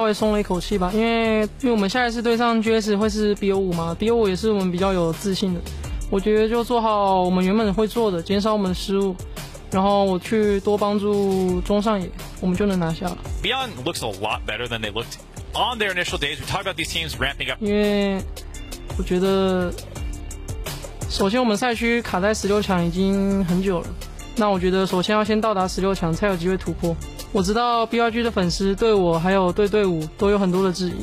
稍微松了一口气吧，因为我们下一次对上 GS 会是 BO5 嘛 ，BO5 也是我们比较有自信的。我觉得就做好我们原本会做的，减少我们的失误，然后我去多帮助中上野，我们就能拿下了。Beyond looks a lot better than they looked on their initial days. We talk about these teams ramping up. 因为我觉得，首先我们赛区卡在16强已经很久了，那我觉得首先要先到达16强才有机会突破。我知道 BYG 的粉丝对我还有对队伍都有很多的质疑，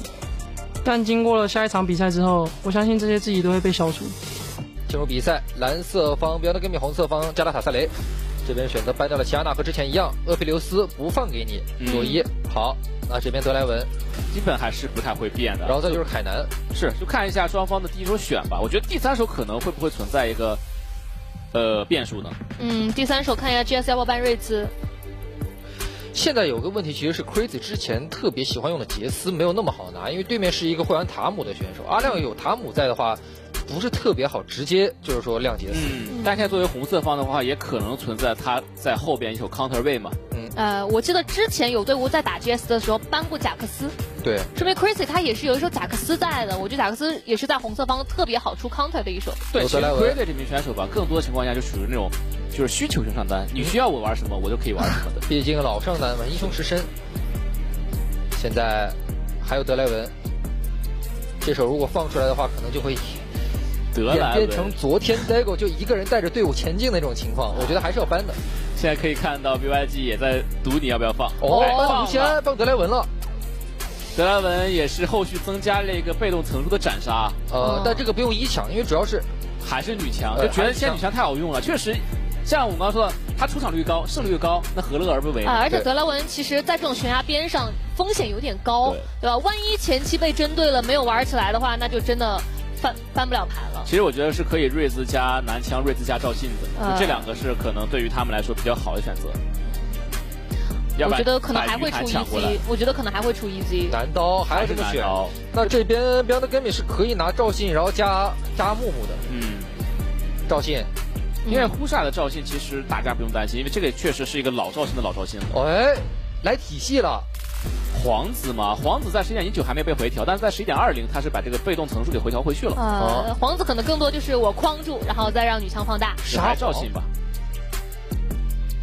但经过了下一场比赛之后，我相信这些质疑都会被消除。进入比赛，蓝色方标的根比红色方加拉塔塞雷这边选择搬掉了齐亚娜，和之前一样，厄皮留斯不放给你，佐伊好。那这边德莱文基本还是不太会变的，然后再就是凯南，是就看一下双方的第一手选吧。我觉得第三手可能会不会存在一个变数呢？第三手看一下 GS 要不要搬瑞兹。现在有个问题其实是 Crazy 之前特别喜欢用的杰斯没有那么好拿，因为对面是一个会玩塔姆的选手，阿亮有塔姆在的话不是特别好直接就是说亮杰斯。但现在作为红色方的话也可能存在他在后边一手 counter way 嘛。我记得之前有队伍在打 GS 的时候搬过贾克斯，对，说明 Crazy 他也是有一手贾克斯在的，我觉得贾克斯也是在红色方特别好出 counter 的一手。对，其实 Crazy 这名选手吧，更多情况下就属于那种就是需求型上单，你需要我玩什么我就可以玩什么的，毕竟老上单嘛，英雄时深。现在还有德莱文，这手如果放出来的话可能就会演变成昨天 Dago 就一个人带着队伍前进的那种情况，我觉得还是要搬的。现在可以看到 BYG 也在赌你要不要放，吴奇安放德莱文了，德莱文也是后续增加了一个被动层数的斩杀，但这个不用一抢，因为主要是还是女强，就觉得现在女强太好用了，确实。像我们刚刚说的，他出场率高，胜率高，那何乐而不为呢？而且德莱文其实在这种悬崖边上风险有点高，对吧？万一前期被针对了，没有玩起来的话，那就真的翻不了盘了。其实我觉得是可以瑞兹加南枪，瑞兹加赵信的，这两个是可能对于他们来说比较好的选择。我觉得可能还会出 EZ， 我觉得可能还会出 EZ。男刀还有什么选？那这边 b 的根本是可以拿赵信，然后加木木的。赵信。因为呼萨的赵信其实大家不用担心，因为这个确实是一个老赵信的老赵信了。来体系了。皇子嘛，皇子在11.19还没被回调，但是在11.20他是把这个被动层数给回调回去了。皇子可能更多就是我框住，然后再让女枪放大。杀赵信吧。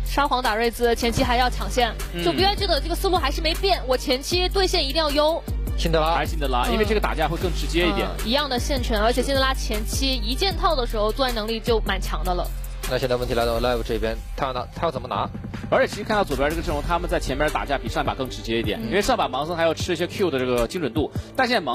沙皇打瑞兹，前期还要抢线，就 BYG 的这个思路还是没变，我前期对线一定要优。辛德拉还是辛德拉，因为这个打架会更直接一点。一样的线权，而且辛德拉前期一件套的时候作战能力就蛮强的了。那现在问题来到 Live 这边，他要怎么拿？而且其实看到左边这个阵容，他们在前面打架比上把更直接一点，因为上把盲僧还要吃一些 Q 的这个精准度，但现在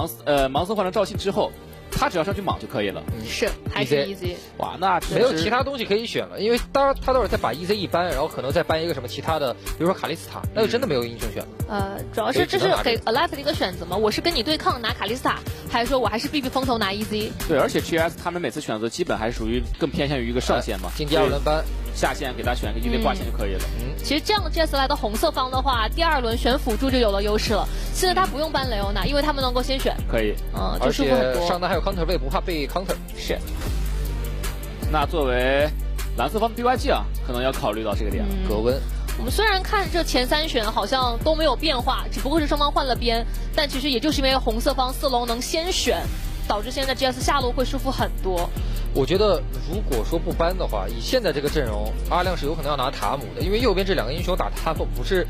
盲僧换成赵信之后，他只要上去莽就可以了。是，还是 EZ。哇，那没有其他东西可以选了，因为他到时候再把 EZ 一搬，然后可能再搬一个什么其他的，比如说卡利斯塔，那就真的没有英雄选了。主要是这是给 Alive 的一个选择嘛，我是跟你对抗拿卡利斯塔，还是说我还是避风头拿 EZ？ 对，而且 GS 他们每次选择基本还是属于更偏向于一个上线嘛，进第二轮搬。下线给他选个一对挂线就可以了。其实这样 GS 来到红色方的话，第二轮选辅助就有了优势了。现在他不用搬雷欧娜，因为他们能够先选。可以，就舒服很多。上单还有 counter 位，不怕被 counter。是。那作为蓝色方的 BYG 啊，可能要考虑到这个点了。格温。我们虽然看这前三选好像都没有变化，只不过是双方换了边，但其实也就是因为红色方四龙能先选，导致现在 GS 下路会舒服很多。我觉得如果说不搬的话，以现在这个阵容，阿亮是有可能要拿塔姆的，因为右边这两个英雄打塔姆不是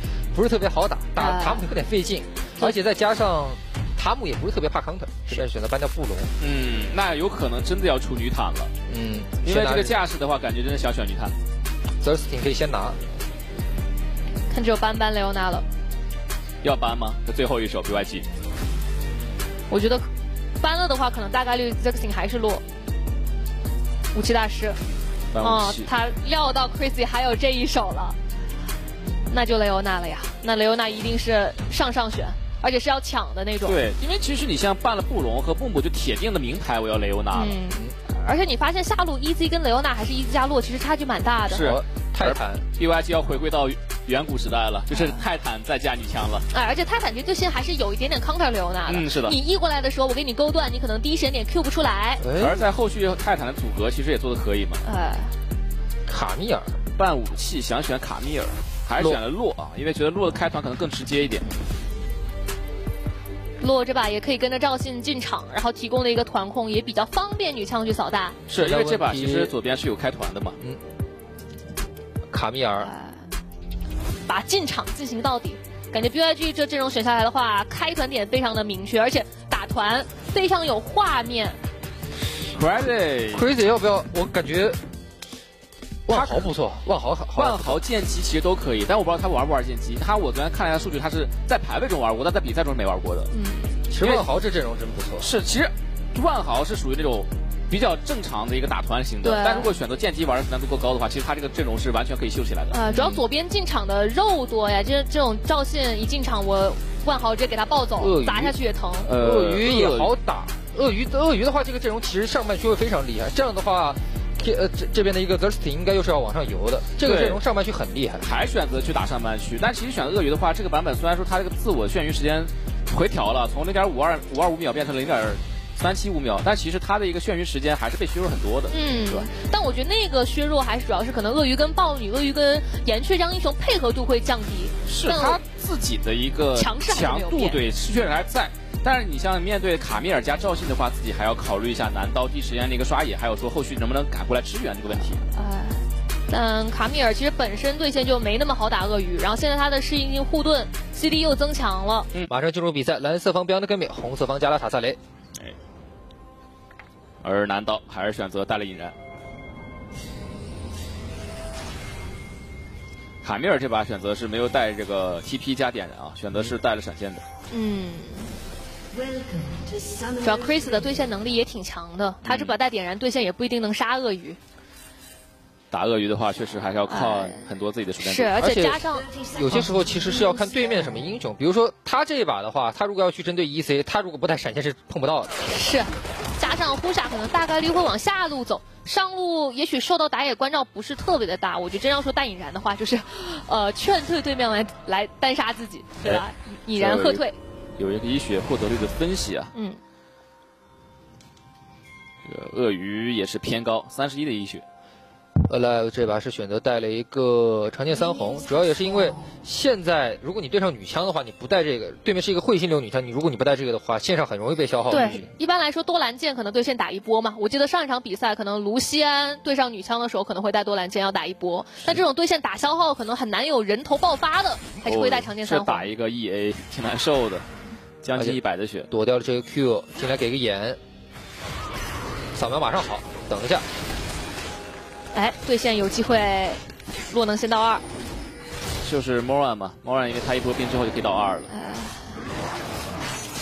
特别好打，打塔姆有点费劲，而且再加上塔姆也不是特别怕 counter， 这边选择搬掉布隆。那有可能真的要出女坦了。因为这个架势的话，感觉真的想选女坦。Thirsting 可以先拿。看只有搬雷欧娜了。要搬吗？这最后一手 BYG。我觉得搬了的话，可能大概率 Thirsting 还是落。武器大师，他料到 Crazy 还有这一手了，那就雷欧娜了呀。那雷欧娜一定是上选，而且是要抢的那种。对，因为其实你像办了布隆和布姆，就铁定的明牌我要雷欧娜了。而且你发现下路 EZ 跟雷欧娜还是 EZ 加洛，其实差距蛮大的。是，泰坦 BYG 要回归到远古时代了，就是泰坦再加女枪了。而且泰坦这最新还是有一点点 counter 雷欧娜的。是的。你一过来的时候，我给你勾断，你可能第一时间点 Q 不出来。而在后续泰坦的组合其实也做的可以嘛。卡米尔办武器想选卡米尔，还是选了洛啊，因为觉得洛的开团可能更直接一点。洛这把也可以跟着赵信进场，然后提供了一个团控，也比较方便女枪去扫大。是因为这把其实左边是有开团的嘛？嗯。卡米尔把进场进行到底，感觉 BYG 这阵容选下来的话，开团点非常的明确，而且打团非常有画面。Crazy 要不要？我感觉。 万豪不错，万豪剑姬其实都可以，但我不知道他玩不玩剑姬。他我昨天看了一下数据，他是在排位中玩过，但在比赛中是没玩过的。嗯，其实万豪这阵容真不错。是，其实万豪是属于那种比较正常的一个打团型的，但如果选择剑姬玩的难度够高的话，其实他这个阵容是完全可以秀起来的。啊、主要左边进场的肉多呀，这种赵信一进场，我万豪直接给他暴走，砸下去也疼。鳄鱼也好打，鳄鱼的话，这个阵容其实上半区会非常厉害。这样的话。 这边的一个 Thirsty 应该又是要往上游的，这个阵容上半区很厉害，还选择去打上半区。但其实选鳄鱼的话，这个版本虽然说它这个自我眩晕时间回调了，从0.525秒变成0.375秒，但其实它的一个眩晕时间还是被削弱很多的。嗯，对。但我觉得那个削弱还是主要是可能鳄鱼跟豹女、鳄鱼跟岩雀这样英雄配合度会降低，是它自己的一个强度对，确实还在。 但是你像面对卡米尔加赵信的话，自己还要考虑一下男刀第一时间的一个刷野，还有说后续能不能赶过来支援这个问题。但卡米尔其实本身对线就没那么好打鳄鱼，然后现在他的适应性护盾 CD 又增强了。嗯，马上进入比赛，蓝色方标的根本，红色方加拉塔萨雷。哎，而男刀还是选择带了引燃。卡米尔这把选择是没有带这个 TP 加点燃啊，选择是带了闪现的。嗯。 主要 Chris 的对线能力也挺强的，他这把带点燃对线也不一定能杀鳄鱼。打鳄鱼的话，确实还是要靠很多自己的熟练度。是，而且加上有些时候其实是要看对面什么英雄，比如说他这一把的话，他如果要去针对 EC， 他如果不带闪现是碰不到的。是，加上呼杀可能大概率会往下路走，上路也许受到打野关照不是特别的大。我觉得真要说带引燃的话，就是劝退对面来单杀自己，对吧？引燃喝退。 有一个医学获得率的分析啊，嗯，这个鳄鱼也是偏高，31的医学。Alive 这把是选择带了一个长剑三红，主要也是因为现在如果你对上女枪的话，你不带这个，对面是一个彗星流女枪，你如果你不带这个的话，线上很容易被消耗。对，一般来说多蓝剑可能对线打一波嘛。我记得上一场比赛可能卢锡安对上女枪的时候可能会带多蓝剑要打一波，但这种对线打消耗可能很难有人头爆发的，还是会带长剑三红。是打一个 EA 挺难受的，将近100的血，躲掉了这个 Q， 进来给个眼，扫描马上好，等一下。 哎，对线有机会，若能先到2，就是 Moran 嘛 ，Moran 因为他一波兵之后就可以到2了，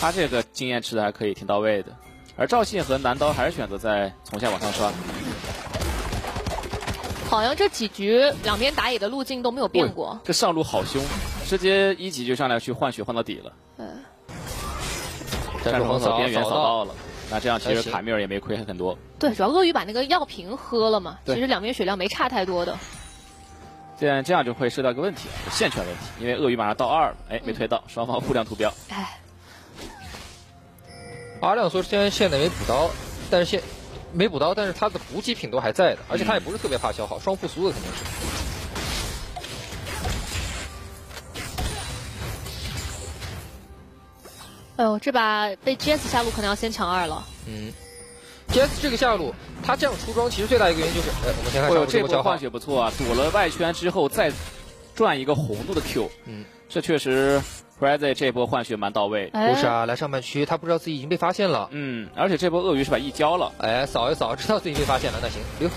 他这个经验吃的还可以，挺到位的。而赵信和男刀还是选择在从下往上刷。好像这几局两边打野的路径都没有变过。这上路好凶，直接一级就上来去换血换到底了。嗯，战龙扫边缘扫到了。 那这样其实卡米尔也没亏很多。对，主要鳄鱼把那个药瓶喝了嘛，其实两边血量没差太多的。这样就会涉及到一个问题，线圈问题，因为鳄鱼马上到2了，哎，没推到，双方互量图标。哎，阿亮说虽然现在没补刀，但是他的补给品都还在的，而且他也不是特别怕消耗，双复苏的肯定是。哎呦，这把被 GS 下路可能要先抢2了。嗯 ，GS 这个下路，他这样出装其实最大一个原因就是，哎，我们先看上路这波交换血不错啊，躲了外圈之后再转一个红度的 Q， 嗯，这确实 Crazy 这波换血蛮到位。不是啊，来上半区，他不知道自己已经被发现了。嗯，而且这波鳄鱼是把E交了，哎，扫一扫，知道自己被发现了，那行，溜。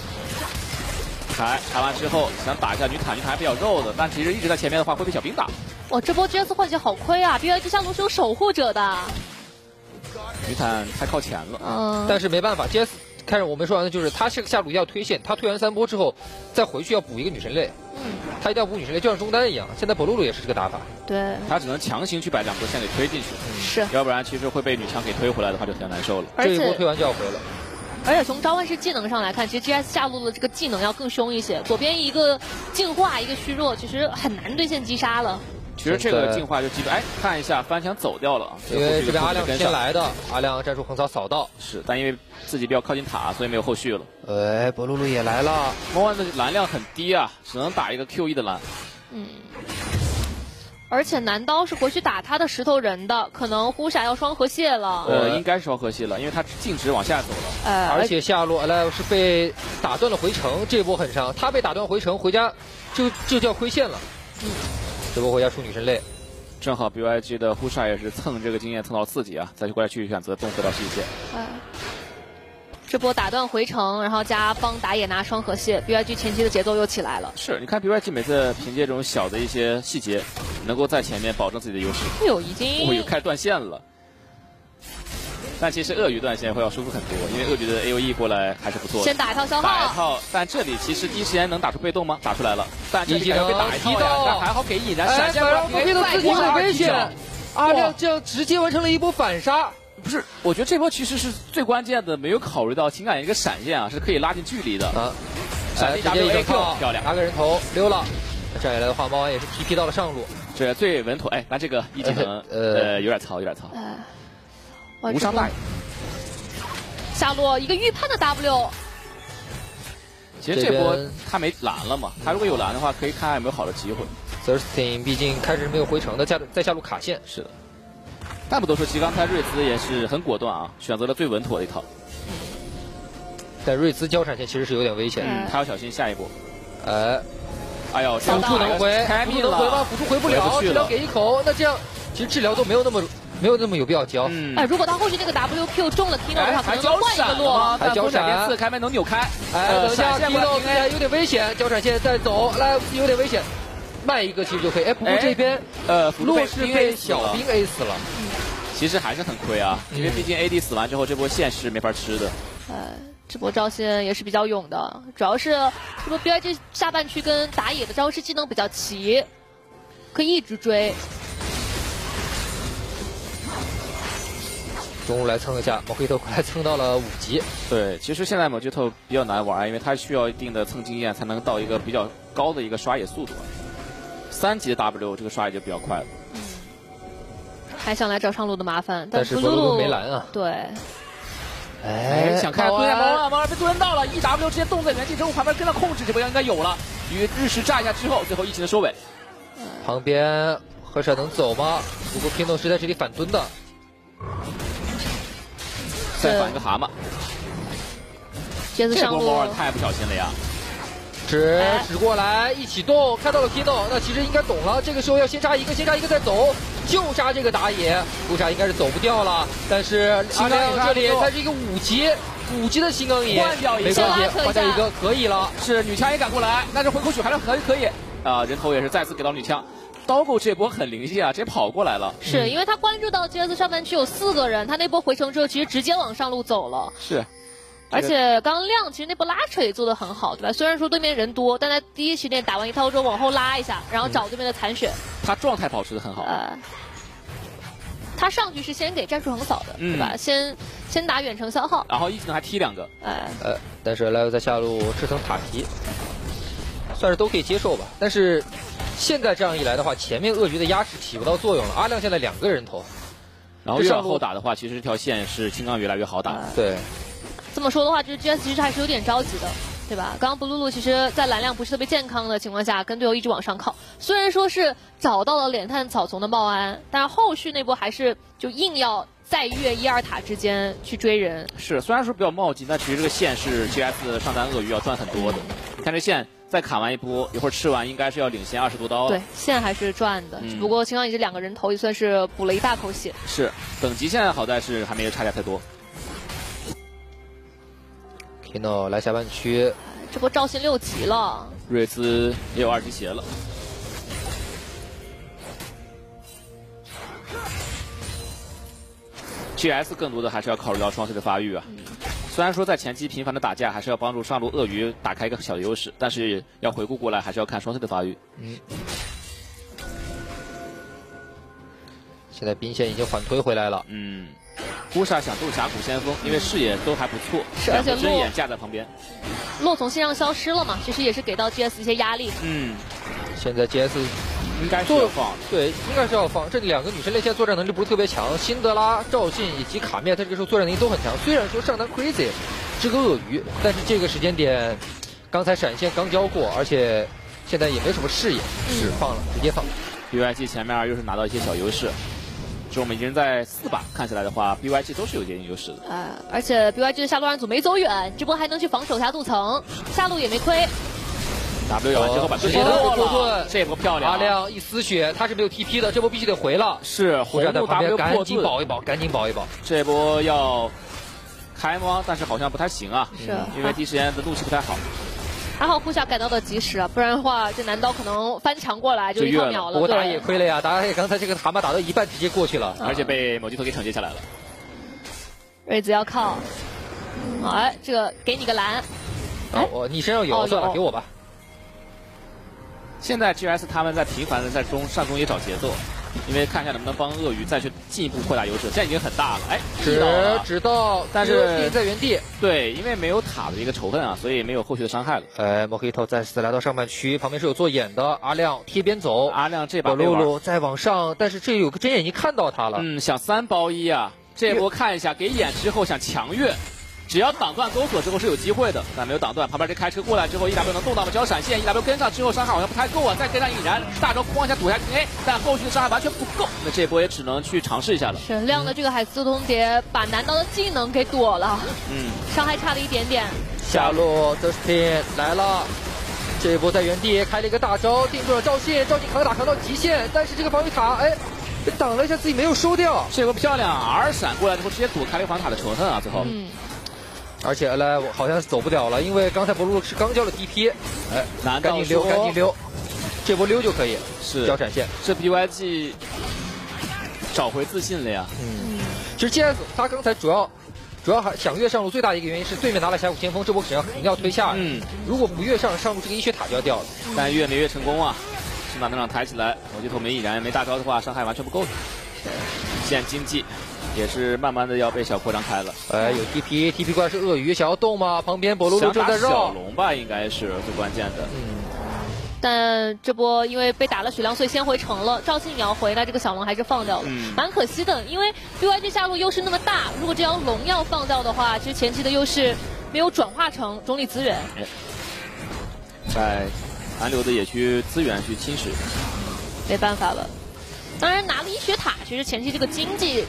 查完之后想打一下女塔还比较肉的，但其实一直在前面的话会被小兵打。 哇，这波 GS 换血好亏啊 ！BYG 下路是有守护者的，女坦太靠前了。嗯，但是没办法 ，GS 开始我们说完的就是他这个下路要推线，他推完3波之后再回去要补一个女神类。嗯，他一定要补女神类，就像中单一样。现在博露露也是这个打法。对，他只能强行去把2波线给推进去。是，要不然其实会被女枪给推回来的话就很难受了。这一波推完就要回了。 而且从召唤师技能上来看，其实 GS 下路的这个技能要更凶一些。左边一个净化，一个虚弱，其实很难对线击杀了。其实这个净化就基本，哎，看一下翻墙走掉了，因为这边阿亮先来的，阿亮战术横扫扫到是，但因为自己比较靠近塔，所以没有后续了。哎，博露露也来了，魔幻的蓝量很低啊，只能打一个 QE 的蓝。嗯，而且南刀是回去打他的石头人的，可能呼闪要双河蟹了。应该双河蟹了，因为他径直往下走了。而且下路 Alive 是被打断了回城，这波很伤。他被打断回城，回家就叫亏线了。这波回家出女神泪。正好 BYG 的呼闪也是蹭这个经验蹭到刺激啊，再去过来去选择动回到西线。这波打断回城，然后加帮打野拿双河蟹 ，BYG 前期的节奏又起来了。是，你看 BYG 每次凭借这种小的一些细节，能够在前面保证自己的优势。已经开断线了。但其实鳄鱼断线会要舒服很多，因为鳄鱼的 AOE 过来还是不错的。先打一套消耗。打一套，但这里其实第一时间能打出被动吗？打出来了，但这里还要被打一套呀，但还好给引燃闪现，然后被动自己很危险。阿亮这样直接完成了一波反杀。不是，我觉得这波其实是最关键的，没有考虑到情感一个闪现啊，是可以拉近距离的。闪现一个 Q， 漂亮，拿个人头溜了。站起来的话，猫王也是 TP 到了上路，这最稳妥。哎，拿这个一技能，有点糙。无伤大雅。下路一个预判的 W。其实这波他没蓝了嘛，他如果有蓝的话，可以看看有没有好的机会。Thirsting 毕竟开始没有回城的，在下路卡线。是的。但不多说，其实刚才瑞兹也是很果断啊，选择了最稳妥的一套。但瑞兹交闪现其实是有点危险，他要小心下一波。哎呦，辅助能回，辅助能回吗？辅助回不了，治疗给一口，那这样其实治疗都没有那么有必要交。如果他后续那个 WQ 中了 Kino 的话，可能能换一个路。还交闪，连刺开门能扭开。等一下 ，Kino 有点危险，交闪现再走，来有点危险，卖一个其实就可以。不过这边路是被小兵 A 死了。其实还是很亏啊，因为毕竟 AD 死完之后，这波线是没法吃的。这波赵信也是比较勇的，主要是这波 BYG 下半区跟打野的招式技能比较齐，可以一直追。中路来蹭一下，Mojito过来蹭到了5级。对，其实现在Mojito比较难玩，因为它需要一定的蹭经验才能到一个比较高的一个刷野速度。3级的 W 这个刷野就比较快了。还想来找上路的麻烦，但是露露没蓝啊。对，想看蹲猫王被蹲到了，一 W 直接冻在原地之后，旁边跟他控制，这波应该有了。与日食炸一下之后，最后一技能收尾。旁边河闪能走吗？不过 Kino 是在这里反蹲的，再反一个蛤蟆。这波猫王太不小心了呀！指过来，一起动，看到了 Kino， 那其实应该懂了。这个时候要先杀一个再走，就杀这个打野，不杀应该是走不掉了。但是阿亮这里它是一个5级的新钢影，换掉一个，换掉一个可以了。是女枪也赶过来，但是回口血还可以啊，人头也是再次给到女枪。Doggo 这波很灵性啊，直接跑过来了。是因为他关注到 GS 上半区有4个人，他那波回城之后其实直接往上路走了。是。而且刚亮其实那波拉扯也做得很好，对吧？虽然说对面人多，但他第一时间打完一套之后往后拉一下，然后找对面的残血。他状态保持得很好。他上去是先给战术横扫的，对吧？先打远程消耗，然后一技能还踢2个。但是Alive在下路吃层塔皮，算是都可以接受吧。但是现在这样一来的话，前面鳄鱼的压制起不到作用了。阿亮现在2个人头，然后越往后打的话，其实这条线是青钢鱼越来越好打。对。这么说的话，就是 GS 其实还是有点着急的，对吧？刚刚布露露其实在蓝量不是特别健康的情况下，跟队友一直往上靠。虽然说是找到了脸探草丛的茂安，但是后续那波还是就硬要再越1、2塔之间去追人。是，虽然说比较冒进，但其实这个线是 GS 上单鳄鱼要赚很多的。你看这线再砍完一波，一会儿吃完应该是要领先20多刀了。对，线还是赚的，只不过青钢影这2个人头也算是补了一大口血。是，等级现在好在是还没有差价太多。Kino 来下半区，这波赵信6级了，瑞兹也有2级鞋了。GS 更多的还是要考虑到双 C 的发育啊，虽然说在前期频繁的打架还是要帮助上路鳄鱼打开一个小的优势，但是要回顾过来还是要看双 C 的发育。现在兵线已经缓推回来了。呼闪想斗峡谷先锋，因为视野都还不错，而且针眼架在旁边。洛从线上消失了嘛，其实也是给到 GS 一些压力。现在 GS 应该是要放，对，应该是要放。这2个女神类现在作战能力不是特别强，辛德拉、赵信以及卡面，她这个时候作战能力都很强。虽然说上单 Crazy 是个鳄鱼，但是这个时间点，刚才闪现刚交过，而且现在也没什么视野，放了，直接放。BYG 前面又是拿到一些小优势。就我们已经在四把看起来的话 ，BYG 都是有接近优势的。而且 BYG 的下路二组没走远，这波还能去防守下路层，下路也没亏。W 咬完之后把对方过了，这波漂亮。阿亮一丝血，他是没有 TP 的，这波必须得回了。是红路 W 赶紧保一保，赶紧保一保。这波要开吗？但是好像不太行啊，是因为第一时间的怒气不太好。还好呼啸赶到的及时啊，不然的话，这男刀可能翻墙过来就一套秒了。我打野亏了呀，打野刚才这个蛤蟆打到一半直接过去了，而且被某巨头给抢劫下来了。瑞子要靠，哎，这个给你个蓝。哎，你身上有，算了，给我吧。现在 GS 他们在频繁的在上中野找节奏，因为看一下能不能帮鳄鱼再去进一步扩大优势，现在已经很大了。哎，直到，但是在原地。对，因为没有塔的一个仇恨啊，所以没有后续的伤害了。哎，莫黑头再次来到上半区，旁边是有做眼的阿亮贴边走，阿亮这把露露再往上，但是这有个针眼已经看到他了。想3包1啊，这波看一下给眼之后想强越。只要挡断钩锁之后是有机会的，但没有挡断。旁边这开车过来之后 ，EW 能动到吗？只要闪现 ，EW 跟上之后伤害好像不太够啊，再跟上引燃，大招哐一下堵下 A， 但后续的伤害完全不够。那这波也只能去尝试一下了。是亮的这个海丝通牒把男刀的技能给躲了，伤害差了一点点。下路 Dustin 来了，这波在原地开了一个大招，定住了赵信，赵信扛打扛到极限，但是这个防御塔挡了一下自己没有收掉，这波漂亮 ，R 闪过来之后直接躲开了防塔的仇恨啊，最后。而且Alive好像是走不了了，因为刚才博露是刚交了 DP， 赶紧溜，赶紧溜，这波溜就可以，是交闪现，这 BYG 找回自信了呀。其实 GS 他刚才主要还想越上路，最大的一个原因是对面拿了峡谷先锋，这波肯定要推下，如果不越上路这个一血塔就要掉了，但越没越成功啊，起码能让抬起来，我觉得没引燃没大招的话伤害完全不够的，现在经济。也是慢慢的要被小扩张开了，有 TP 怪是鳄鱼，想要动吗？旁边博露露正在绕小龙吧，应该是最关键的。但这波因为被打了血量，所以先回城了。赵信也要回，那这个小龙还是放掉了，蛮可惜的。因为 BYG 下路优势那么大，如果这条龙要放掉的话，其实前期的优势没有转化成中立资源，在残留的野区资源去侵蚀，没办法了。当然拿了一血塔，其实前期这个经济。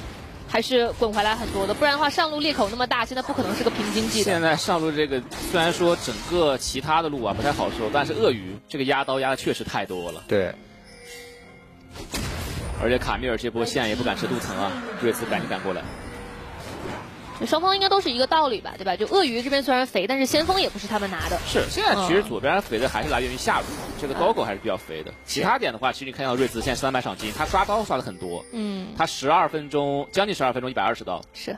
还是滚回来很多的，不然的话上路裂口那么大，现在不可能是个平经济的。现在上路这个虽然说整个其他的路啊不太好说，但是鳄鱼这个压刀压的确实太多了。对。而且卡米尔这波线也不敢吃镀层啊，瑞兹赶紧赶过来。双方应该都是一个道理吧，对吧？就鳄鱼这边虽然肥，但是先锋也不是他们拿的。是，现在其实左边肥的还是来源于下路，这个Doggo还是比较肥的。其他点的话，其实你看到瑞兹现在300赏金，他刷刀刷的很多。他12分钟，将近12分钟120刀。是，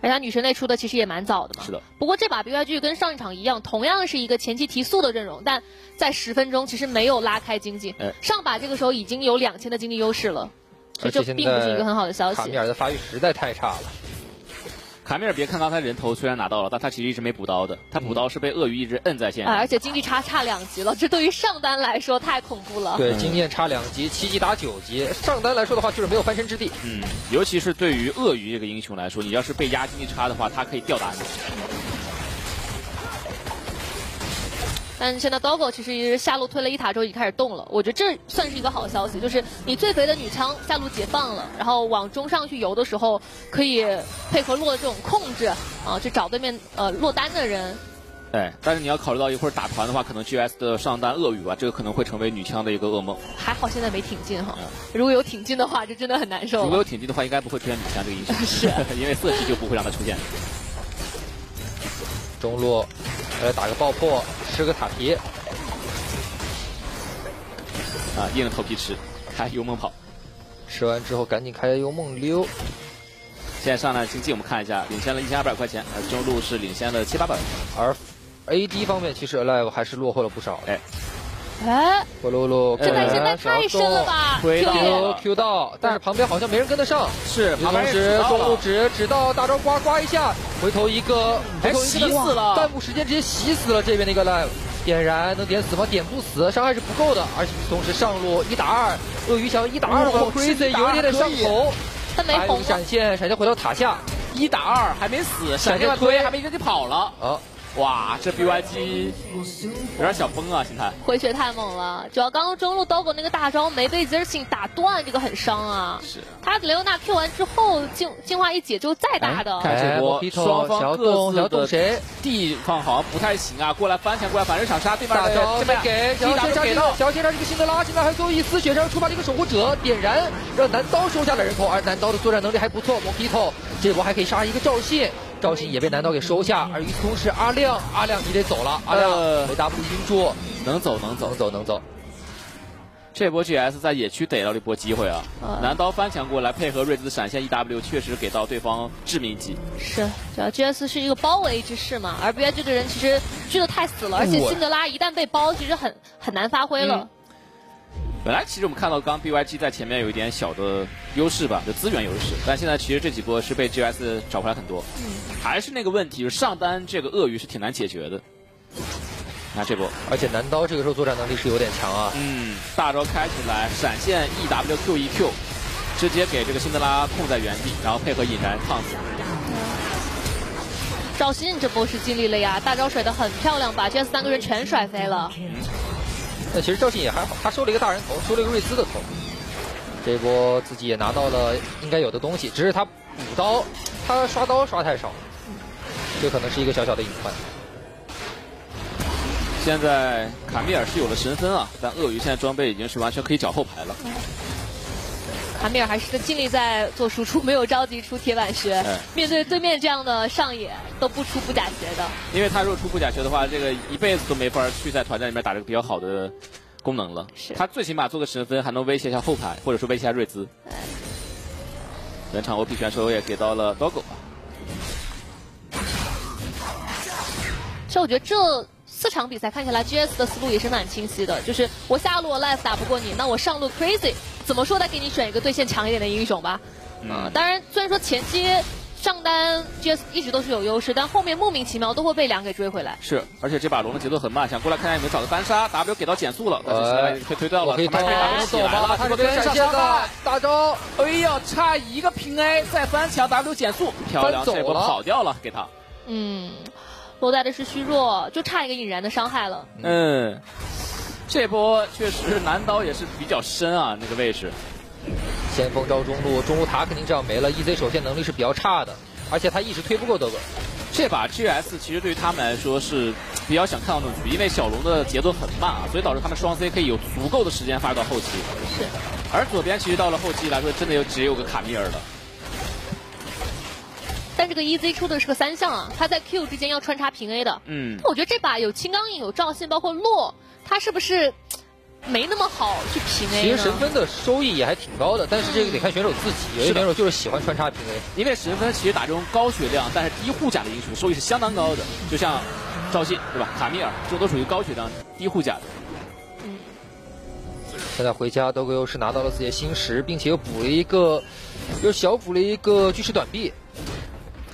而且他女神类出的其实也蛮早的嘛。是的。不过这把 BYG 跟上一场一样，同样是一个前期提速的阵容，但在10分钟其实没有拉开经济。上把这个时候已经有2000的经济优势了，所以这并不是一个很好的消息。卡米尔的发育实在太差了。卡米尔，别看刚才人头虽然拿到了，但他其实一直没补刀的。他补刀是被鳄鱼一直摁在线上，而且经济差2级了，这对于上单来说太恐怖了。对，经验差2级，7级打9级，上单来说的话就是没有翻身之地。尤其是对于鳄鱼这个英雄来说，你要是被压经济差的话，他可以吊打你。但现在 Doggo 其实下路推了一塔之后已经开始动了，我觉得这算是一个好消息，就是你最肥的女枪下路解放了，然后往中上去游的时候可以配合落的这种控制啊，去找对面落单的人。但是你要考虑到一会儿打团的话，可能 GS 的上单鳄鱼吧，这个可能会成为女枪的一个噩梦。还好现在没挺进哈，如果有挺进的话，这真的很难受。如果有挺进的话，应该不会出现女枪这个英雄，是因为4级就不会让它出现。中路，打个爆破，吃个塔皮，硬着头皮吃，开幽梦跑，吃完之后赶紧开幽梦溜。现在上来经济我们看一下，领先了1200块钱，中路是领先了700-800，而 AD 方面其实 Alive 还是落后了不少。波露露，这把现在太深了吧 ！Q 到，但是旁边好像没人跟得上。是，旁边中路直到大招刮一下，回头一个洗死了，弹幕时间直接洗死了这边的一个Alive。点燃能点死吗？点不死，伤害是不够的。而且同时上路1打2，鳄鱼想要1打2的话 ，Crazy 有点上头，他没红。闪现回到塔下，1打2还没死，闪现推还没人就跑了。哇，这 BYG 有点小崩啊！现在回血太猛了，主要刚刚中路 Doggo 那个大招没被 Zersin 打断，这个很伤啊。是。他雷欧娜 Q 完之后，净化一解就再打的。看这波，双方各自的地方好像不太行啊，过来翻墙过来，反正想杀对面的。这边给小杰加到，小杰让这个辛德拉，现在还有最后一丝血，这样触发了一个守护者，点燃让男刀收下了人头，而男刀的作战能力还不错，摩皮头这波还可以杀一个赵信。 赵信也被男刀给收下，而与此同时，阿亮你得走了，阿亮被 W 盯住，能走。这波 GS 在野区逮到了一波机会啊，男刀翻墙过来，配合瑞兹的闪现 EW， 确实给到对方致命一击。是，主要 GS 是一个包围之势嘛，而 BYG 的人其实追的太死了，而且辛德拉一旦被包，其实很难发挥了。本来其实我们看到刚 BYG 在前面有一点小的优势吧，就资源优势，但现在其实这几波是被 GS 找回来很多。还是那个问题，就是上单这个鳄鱼是挺难解决的。那这波，而且男刀这个时候作战能力是有点强啊。大招开起来，闪现 EWQEQ， 直接给这个辛德拉控在原地，然后配合引燃烫死。赵鑫这波是尽力了呀，大招甩得很漂亮，把 GS 三个人全甩飞了。那其实赵信也还好，他收了一个大人头，收了一个瑞兹的头，这波自己也拿到了应该有的东西，只是他补刀，他刷刀刷太少，这可能是一个小小的隐患。现在卡米尔是有了神分啊，但鳄鱼现在装备已经是完全可以搅后排了。卡米尔还是尽力在做输出，没有着急出铁板靴。面对对面这样的上野，都不出布甲靴的。因为他如果出布甲靴的话，这个一辈子都没法去在团战里面打这个比较好的功能了。是。他最起码做个神分，还能威胁一下后排，或者说威胁一下瑞兹。本场 OP 选手也给到了 Doggo。其实我觉得这4场比赛看起来 ，GS 的思路也是蛮清晰的，就是我下路 Alive 打不过你，那我上路 Crazy。 怎么说？再给你选一个对线强一点的英雄吧。当然，虽然说前期上单 GS 一直都是有优势，但后面莫名其妙都会被2给追回来。是，而且这把龙的节奏很慢，想过来看看有没有找个单杀。W 给到减速了，推掉了，可以推到了。他这边闪现的大招，哎呀，差一个平 A， 再翻墙 W 减速，漂亮，这波跑掉了，给他。落袋的是虚弱，就差一个引燃的伤害了。这波确实男刀也是比较深啊，那个位置。先锋招中路塔肯定这样没了 ，EZ 守线能力是比较差的，而且他一直推不过德文。这把 GS 其实对于他们来说是比较想看到那种局，因为小龙的节奏很慢啊，所以导致他们双 C 可以有足够的时间发育到后期。是。而左边其实到了后期来说，真的只有个卡米尔了。但这个 EZ 出的是个3项啊，他在 Q 之间要穿插平 A 的。我觉得这把有青钢影，有赵信，包括洛。 他是不是没那么好去平 A 呢？其实神分的收益也还挺高的，但是这个得看选手自己。有些选手就是喜欢穿插平 A， 因为神分其实打这种高血量但是低护甲的英雄，收益是相当高的。就像赵信对吧？卡米尔这都属于高血量低护甲的。现在回家，德国又是拿到了自己的星石，并且又补了一个，又小补了一个巨石短臂。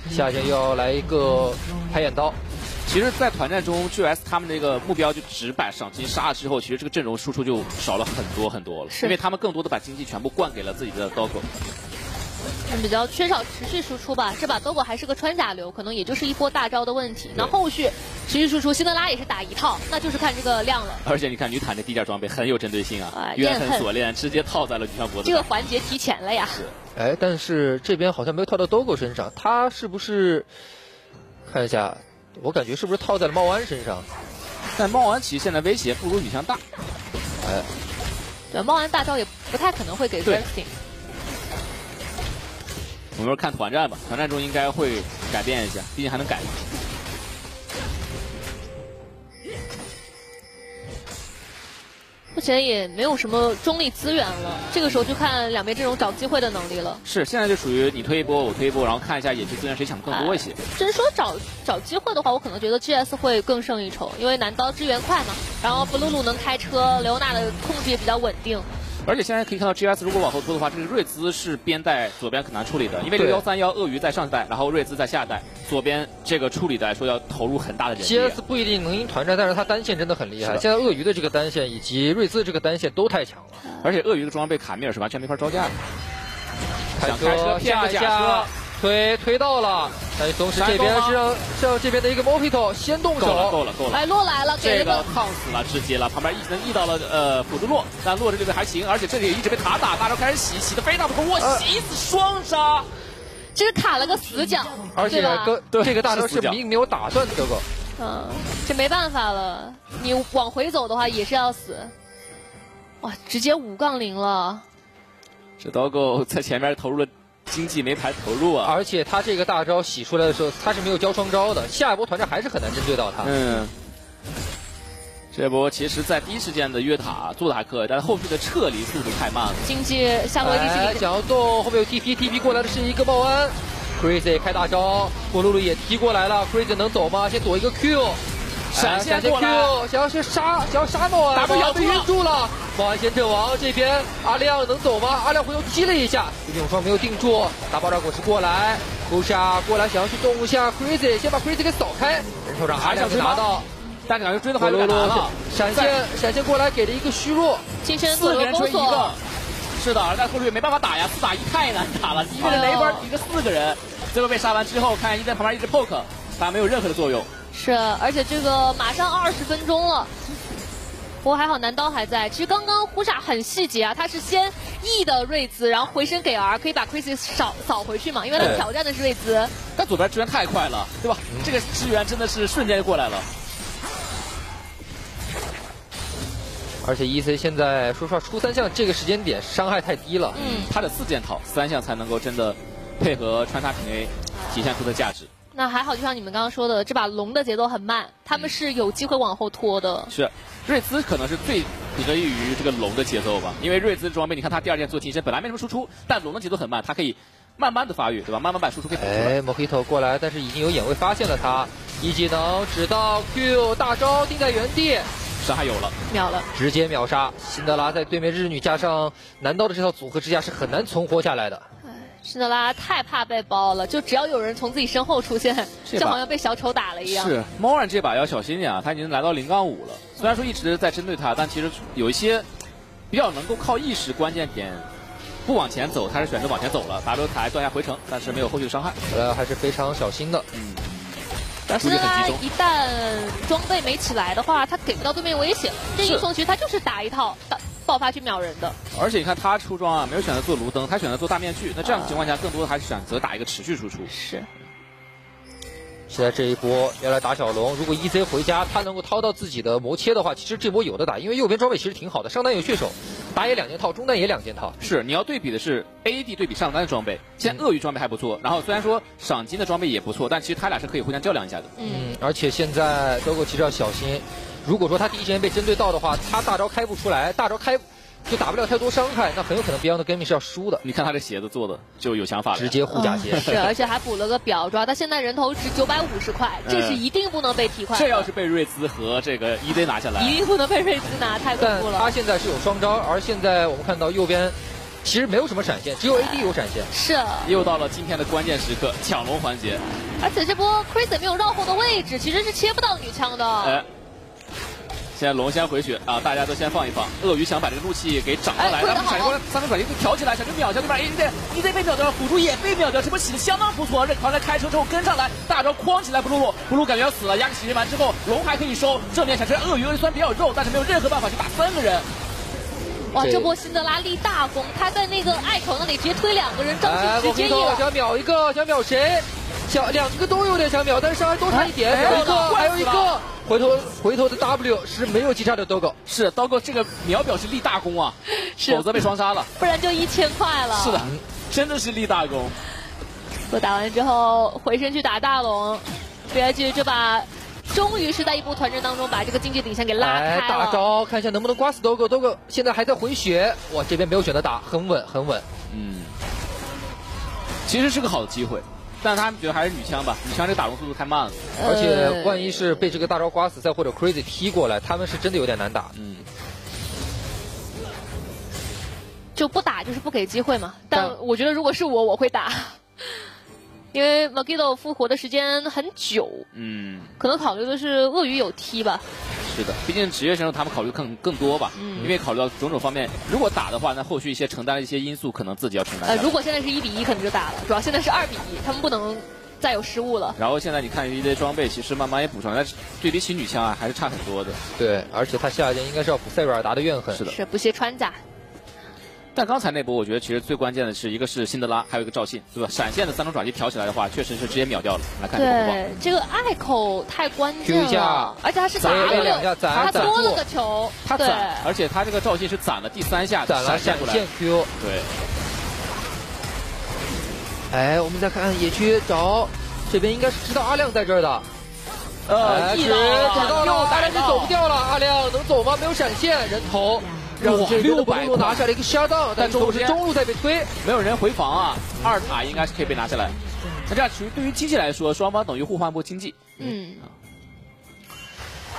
下线又要来一个排眼刀。 其实，在团战中 ，GS 他们这个目标就只摆赏金杀了之后，其实这个阵容输出就少了很多了，因为他们更多的把经济全部灌给了自己的 Doggo。比较缺少持续输出吧，这把 Doggo 还是个穿甲流，可能也就是一波大招的问题。那后续持续输出，辛德拉也是打一套，那就是看这个量了。而且你看女坦这低价装备很有针对性啊，怨恨锁链直接套在了女坦脖子上。这个环节提前了呀。哎，但是这边好像没有套到 Doggo 身上，他是不是？看一下。 我感觉是不是套在了茂安身上？但茂安其实现在威胁不如女枪大。哎，对，茂安大招也不太可能会给 Zersin。我们看团战吧，团战中应该会改变一下，毕竟还能改。目前也没有什么中立资源了，这个时候就看两边阵容找机会的能力了。是，现在就属于你推一波，我推一波，然后看一下野区资源谁抢更多一些。真说找机会的话，我可能觉得 GS 会更胜一筹，因为男刀支援快嘛，然后布鲁鲁能开车，雷欧娜的控制也比较稳定。而且现在可以看到 GS 如果往后拖的话，这个瑞兹是边带左边很难处理的，因为6131鳄鱼在上带，然后瑞兹在下带，左边这个处理的来说要投入很大的人力。GS 不一定能赢团战，但是他单线真的很厉害。现在鳄鱼的这个单线以及瑞 这个单线都太强了，而且鳄鱼的装备卡米尔是完全没法招架的。想开车骗个假车，推到了，哎，同时这边是这边的一个 Mojito 先动手，够了，哎，洛来了，这个烫死了，直接了，旁边能遇到了辅助洛，但洛这边还行，而且这里也一直被卡打，大招开始洗，洗的非常不错，我洗死双杀，这是卡了个死角，而且这个大招是并没有打断的这个，嗯，这没办法了，你往回走的话也是要死，哇，直接5-0了，这 Doggo 在前面投入了。 经济没牌投入啊，而且他这个大招洗出来的时候，他是没有交双招的，下一波团战还是很难针对到他。嗯，这波其实在第一时间的约塔做塔克，但后续的撤离速度太慢了。经济下波一想要动，后面有 TP 过来的是一个报恩 ，Crazy 开大招，波露露也踢过来了 ，Crazy 能走吗？先躲一个 Q， 闪现 Q， 想要去杀，想要杀报恩，被晕住了。 保安先阵亡，这边阿亮能走吗？阿亮回头击了一下，永双没有定住，打爆炸果实过来，勾杀过来想要去动一下 Crazy， 先把 Crazy 给扫开，人头上阿亮没拿到，但感觉追的话有点难了。闪现过来给了一个虚弱，四个人追一个，是的，但后续没办法打呀，4打1太难打了，一个人雷板抵着4个人，最后被杀完之后，看一在旁边一直 poke， 但没有任何的作用。是，而且这个马上20分钟了。 不过还好，男刀还在。其实刚刚胡傻很细节啊，他是先 E 的瑞兹，然后回身给 R， 可以把 Crazy 扫回去嘛，因为他挑战的是瑞兹。但左边支援太快了，对吧？这个支援真的是瞬间就过来了。而且 EC 现在说实话，出3项这个时间点伤害太低了，他得4件套，3项才能够真的配合穿插平 A， 体现出的价值。 那还好，就像你们刚刚说的，这把龙的节奏很慢，他们是有机会往后拖的。是，瑞兹可能是最得利于这个龙的节奏吧，因为瑞兹装备，你看他第2件做提升，本来没什么输出，但龙的节奏很慢，他可以慢慢的发育，对吧？慢慢把输出给补出来。哎 ，Mojito 过来，但是已经有眼位发现了他，一技能指到 Q 大招定在原地，伤害有了，秒了，直接秒杀。辛德拉在对面日女加上男刀的这套组合之下是很难存活下来的。 辛德拉太怕被包了，就只要有人从自己身后出现，就好像被小丑打了一样。是猫眼这把要小心点啊，他已经来到0-5了。虽然说一直在针对他，但其实有一些比较能够靠意识关键点不往前走，他是选择往前走了。W 卡断下回城，但是没有后续伤害，还是非常小心的。嗯，但是他一旦装备没起来的话，他给不到对面威胁。这英雄其实他就是打一套。 爆发去秒人的，而且你看他出装啊，没有选择做炉灯，他选择做大面具。那这样的情况下，更多的还是选择打一个持续输出。是。现在这一波要来打小龙，如果 EZ 回家，他能够掏到自己的魔切的话，其实这波有的打，因为右边装备其实挺好的，上单有血手，打野2件套，中单也2件套。是，你要对比的是 AD 对比上单的装备，现在鳄鱼装备还不错，然后虽然说赏金的装备也不错，但其实他俩是可以互相较量一下的。嗯，而且现在Doggo其实要小心。 如果说他第一时间被针对到的话，他大招开不出来，大招开就打不了太多伤害，那很有可能 Beyond 的根本是要输的。你看他这鞋子做的就有想法了，直接护甲鞋。是，而且还补了个表抓。他现在人头值950块，这是一定不能被提快。这要是被瑞兹和这个 EZ 拿下来，一定不能被瑞兹拿，太恐怖了。他现在是有双招，而现在我们看到右边其实没有什么闪现，只有 AD 有闪现。是。又到了今天的关键时刻，抢龙环节。而且这波 Crazy 没有绕后的位置，其实是切不到女枪的。哎。 现在龙先回血啊，大家都先放一放。鳄鱼想把这个怒气给涨上来，然后闪过来，三个转移给挑起来，想去秒掉对面 AZ，AZ 被秒掉，辅助也被秒掉，这波洗的相当不错。这团战开车之后跟上来，大招框起来，布鲁感觉要死了，压个洗人完之后，龙还可以收。正面闪身鳄鱼虽然比较肉，但是没有任何办法去打3个人。哇，这波辛德拉立大功，他在那个艾虫那里直接推2个人，张旭直接一了。想秒一个，想秒谁？想2个都有点想秒，但是伤害多差一点。还有一个。 回头的 W 是没有击杀的 Doggo， 是 Doggo 这个秒表是立大功啊，否则被双杀了，不然就1000块了。是的，真的是立大功。我打完之后回身去打大龙 ，BYG 这把终于是在一波团战当中把这个经济底线给拉开了。哎，大招看一下能不能刮死 Doggo，Doggo 现在还在回血，哇，这边没有选择打，很稳很稳。嗯，其实是个好的机会。 但他们觉得还是女枪吧，女枪这打龙速度太慢了，而且万一是被这个大招刮死，再或者 Crazy 踢过来，他们是真的有点难打。嗯，就不打就是不给机会嘛。但我觉得如果是我，我会打，因为 Mojito 复活的时间很久。嗯，可能考虑的是鳄鱼有踢吧。是的，毕竟职业选手他们考虑更多吧，因为考虑到种种方面，如果打的话，那后续一些承担的一些因素，可能自己要承担。如果现在是1-1，可能就打了，主要现在是2-1，他们不能再有失误了。然后现在你看一堆装备，其实慢慢也补上，但是对比起女枪啊，还是差很多的。对，而且他下一件应该是要补塞维尔达的怨恨，是的，是补些穿甲。但刚才那波，我觉得其实最关键的是一个是辛德拉，还有一个赵信，对吧？闪现的三种爪击挑起来的话，确实是直接秒掉了。来看这个红包，对，这个隘口太关键了，而且他是他多了个球，他攒，而且他这个赵信是攒了第三下，攒了闪现 Q， 对。哎，我们再看野区找，这边应该是知道阿亮在这儿的，找到了，阿亮就走不掉了，阿亮能走吗？没有闪现，人头。让600拿下了一个下档，但是中路在被推，没有人回防啊。二塔应该是可以被拿下来。那这样其实对于经济来说，双方等于互换波经济。嗯。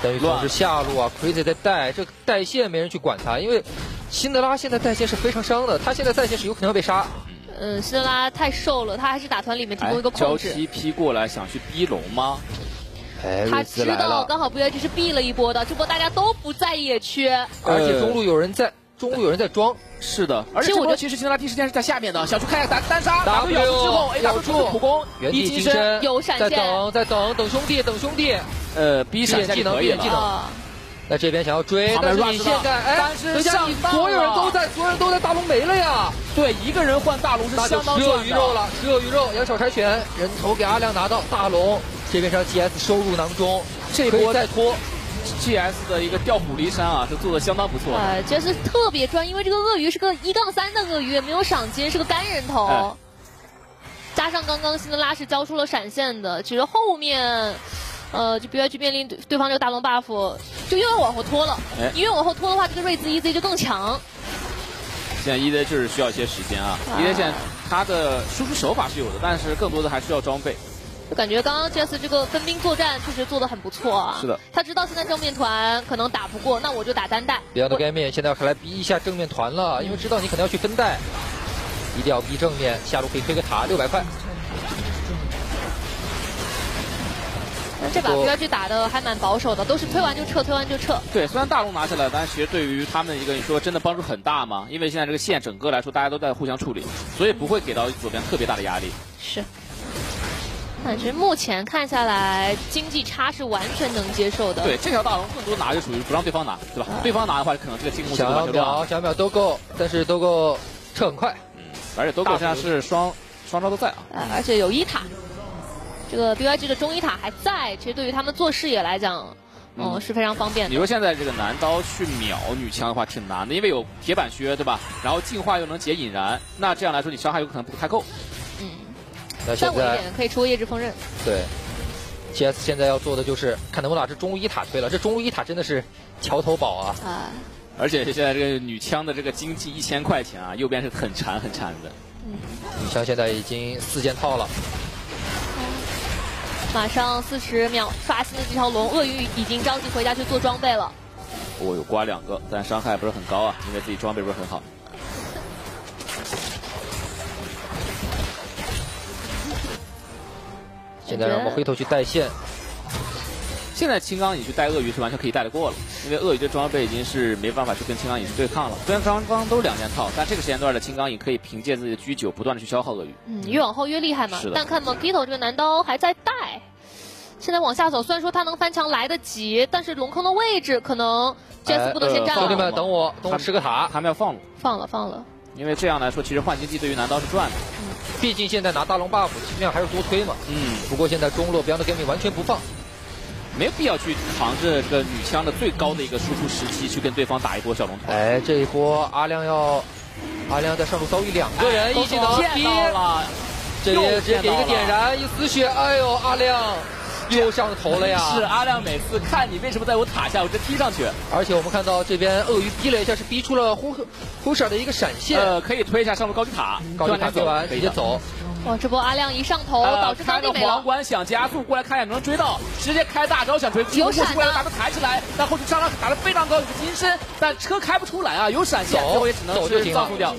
等于说是下路啊 ，Crazy 在带，这带线没人去管他，因为辛德拉现在带线是非常伤的，他现在带线是有可能要被杀。嗯，辛德拉太瘦了，他还是打团里面提供一个控制。交七 P 过来想去逼龙吗？他知道刚好 BYG 是避了一波的，这波大家都不在野区，而且中路有人在装，是的，而且我觉得其实辛德拉第一时间是在下面的，想去看一下单杀 W 之后 ，A 打出普攻，原地金身有闪现，在等兄弟，B 闪现技能，B 技能，那这边想要追，但是你现在哎，等一下，所有人都在大龙没了呀，对，一个人换大龙是相当赚的，只有鱼肉，养小柴犬，人头给阿亮拿到大龙。这边是 GS 收入囊中，这波再拖 ，GS 的一个调虎离山啊，是做的相当不错。GS 特别专，因为这个鳄鱼是个1-3的鳄鱼，没有赏金，是个干人头。加上刚刚辛德拉是交出了闪现的，其实后面，就 BYG 面临对方这个大龙 buff， 就又要往后拖了。因为往后拖的话，这个瑞兹 EZ 就更强。现在 EZ 就是需要一些时间啊 ，EZ 现在他的输出手法是有的，但是更多的还需要装备。我感觉刚刚 GS 这个分兵作战确实做的很不错啊。是的。他知道现在正面团可能打不过，那我就打单带。别让他该面，现在要来逼一下正面团了，因为知道你可能要去分带，一定要逼正面。下路可以推个塔，600块。那这把 BYG 打的还蛮保守的，都是推完就撤，推完就撤。对，虽然大龙拿下来，但是其实对于他们一个，你说真的帮助很大吗？因为现在这个线整个来说大家都在互相处理，所以不会给到左边特别大的压力。是。其实目前看下来，经济差是完全能接受的。对，这条大龙更多拿就属于不让对方拿，对吧？对方拿的话，可能这个进攻就完全乱了。想秒都够，但是都够撤很快。嗯，而且都够现在是双招都在啊。而且有一塔，这个 BYG 的中一塔还在，其实对于他们做视野来讲，是非常方便的。你说现在这个男刀去秒女枪的话挺难的，因为有铁板靴，对吧？然后进化又能解引燃，那这样来说你伤害有可能不太够。再稳一点可以出夜之锋刃。对 ，GS 现在要做的就是看能不能把这中路一塔推了。这中路一塔真的是桥头堡啊！啊！而且现在这个女枪的这个经济1000块钱啊，右边是很馋很馋的。嗯。女枪现在已经4件套了。马上40秒刷新的这条龙，鳄鱼已经着急回家去做装备了。我有刮2个，但伤害不是很高啊，因为自己装备不是很好。现在让我们回头去带线。现在青钢影去带鳄鱼是完全可以带得过了，因为鳄鱼的装备已经是没办法去跟青钢影去对抗了。虽然刚刚都2件套，但这个时间段的青钢影可以凭借自己的G9不断的去消耗鳄鱼。嗯，越往后越厉害嘛。是的。但看 Mojito 这个男刀还在带，现在往下走，虽然说他能翻墙来得及，但是龙坑的位置可能 GS 不能先占了。兄弟们，等我吃个塔，他们要放了。因为这样来说，其实换经济对于男刀是赚的。毕竟现在拿大龙 buff， 尽量还是多推嘛。嗯。不过现在中路 BYG 完全不放，没有必要去扛着这个女枪的最高的一个输出时期去跟对方打一波小龙头。哎，这一波阿亮在上路遭遇2个人，一技能见到了，这边直接给一个点燃，一死血，哎呦，阿亮又上头了呀！是阿亮每次看你为什么在我塔下，我直踢上去。而且我们看到这边鳄鱼逼了一下，是逼出了红色的一个闪现。可以推一下上路高级塔推完直接走。哇，这波阿亮一上头导致他没了。开了皇冠想加速过来看一下能不能追到，直接开大招想追，有闪过来把他抬起来，但后续上浪打得非常高，有金身，但车开不出来啊，有闪现，最后也只能是造出掉。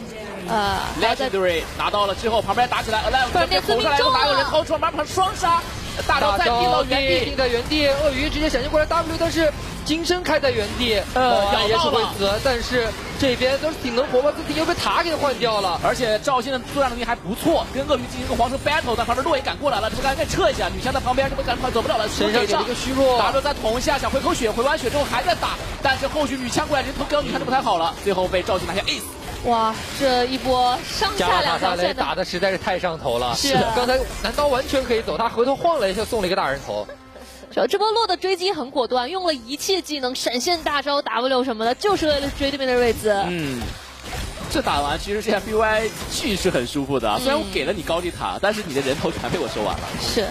Legendary 拿到了之后，旁边打起来 ，Alive 这边投上来又拿有人掏出，马上双杀。大招再定到原地，鳄鱼直接闪现过来 W， 但是金身开在原地，咬到了，也是会死，但是这边都是挺能活吧，自己又被塔给换掉了。而且赵鑫的作战能力还不错，跟鳄鱼进行一个皇室 battle， 但旁边洛也赶过来了，这赶紧撤一下。女枪在旁边，这不赶走不了了，身上给了一个虚弱。达州再捅一下，想回口血，回完血之后还在打，但是后续女枪过来人头跟女枪就不太好了，最后被赵鑫拿下 ace。 哇，这一波上下两条线打的实在是太上头了。是，刚才男刀完全可以走，他回头晃了一下，送了一个大人头。主要这波洛的追击很果断，用了一切技能，闪现大招、W 什么的，就是为了追对面的瑞兹。嗯。 这打完，其实现在 BYG 是很舒服的、啊。虽然我给了你高地塔，但是你的人头全被我收完了。是，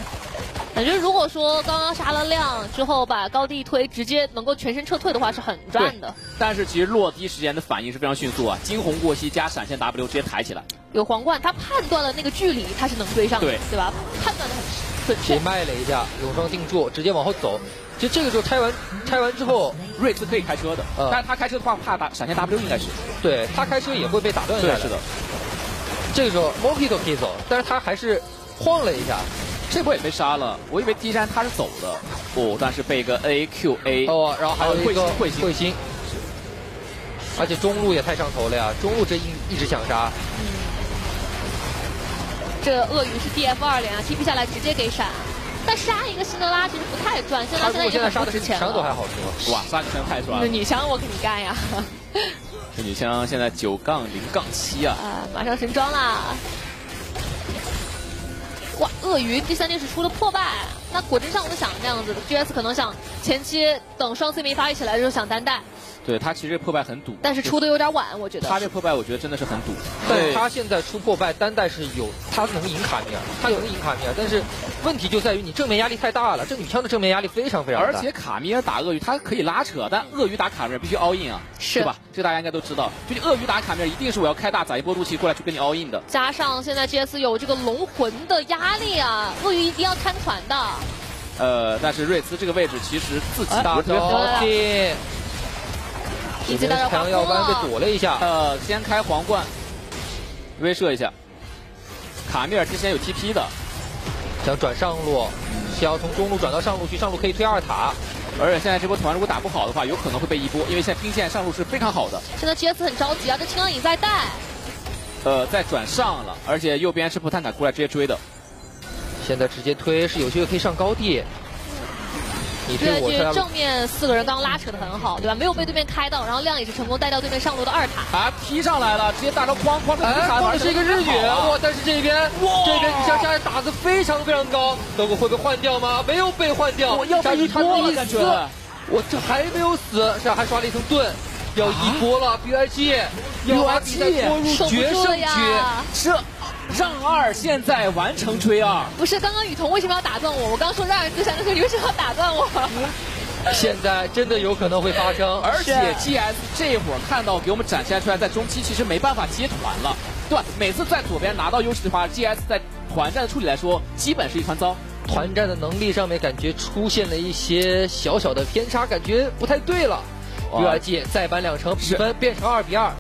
感觉如果说刚刚杀了亮之后把高地推，直接能够全身撤退的话是很赚的。但是其实洛第一时间的反应是非常迅速啊，惊鸿过膝加闪现 W 直接抬起来。有皇冠，他判断了那个距离，他是能追上的， 对吧？判断的很准确。给卖了一下，永生定住，直接往后走。 其实这个时候拆完之后，瑞兹可以开车的，但是他开车的话怕打闪现 W 应该是，对他开车也会被打断一下。是的。这个时候 Mojito 可以走，但是他还是晃了一下，这波也被杀了。我以为第一站他是走的，哦，但是被一个 AQA， 哦，然后还有一个彗星，而且中路也太上头了呀，中路这一直想杀。嗯。这个鳄鱼是 DF2连啊 ，TP 下来直接给闪。 但杀一个辛德拉其实不太赚，辛德拉现在杀的是前都还好说，哇，杀真太赚了。女枪我给你干呀！这女枪现在9-0-7啊！啊，马上神装啦！哇，鳄鱼第3天是出了破败，那果真像我们想的那样子的 ，GS 可能想前期等双 C 没发育起来的时候想单带。 对他其实破败很堵，但是出的有点晚，我觉得。他这破败我觉得真的是很堵，但他现在出破败单带是有，他能赢卡米尔，他能赢卡米尔，但是问题就在于你正面压力太大了，这女枪的正面压力非常大。而且卡米尔打鳄鱼，他可以拉扯，但鳄鱼打卡米尔必须 all in 啊，是吧？这大家应该都知道，就你鳄鱼打卡米尔一定是我要开大攒一波毒气过来去跟你 all in 的。加上现在 GS 有这个龙魂的压力啊，鳄鱼一定要看团的。但是瑞兹这个位置其实自己打的。 已经强要弯被躲了一下，先开皇冠，威慑一下。卡米尔之前有 TP 的，想转上路，想要从中路转到上路去，上路可以推二塔。而且现在这波团如果打不好的话，有可能会被一波，因为现在兵线上路是非常好的。现在 GS 很着急啊，这青钢影在带。在转上了，而且右边是普坦塔过来直接追的。现在直接推是有机会可以上高地。 对，这正面4个人刚刚拉扯的很好，对吧？没有被对面开到，然后亮也是成功带到对面上路的二塔。啊，踢上来了，直接大招哐哐的打完，是一个日语。哇！但是这边，这边你像这打的非常高，Doggo会被换掉吗？没有被换掉，要被一波了感觉。我这还没有死，这还刷了一层盾，要一波了 ，BYG 要把比赛拖入决胜局，是。 让二现在完成追二，不是刚刚雨桐为什么要打断我？我刚说让二自杀的时候，你为什么要打断我？现在真的有可能会发生，而且 GS 这一会儿看到给我们展现出来，在中期其实没办法接团了，对吧？每次在左边拿到优势的话 ，GS 在团战的处理来说，基本是一团糟。 团战的能力上面感觉出现了一些小小的偏差，感觉不太对了。BYG再扳2城比分变成2-2。